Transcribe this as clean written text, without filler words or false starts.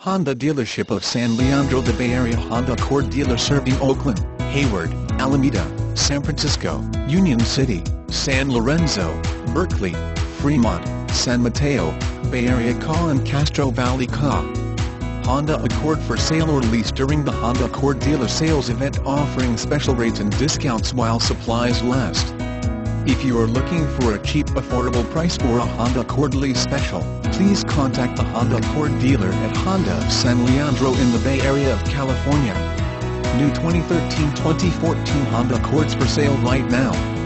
Honda dealership of San Leandro. The Bay Area Honda Accord dealer serving Oakland, Hayward, Alameda, San Francisco, Union City, San Lorenzo, Berkeley, Fremont, San Mateo, Bay Area CA and Castro Valley CA. Honda Accord for sale or lease during the Honda Accord dealer sales event, offering special rates and discounts while supplies last. If you are looking for a cheap, affordable price for a Honda Accord lease special, please contact the Honda Accord dealer at Honda of San Leandro in the Bay Area of California. New 2013-2014 Honda Accords for sale right now.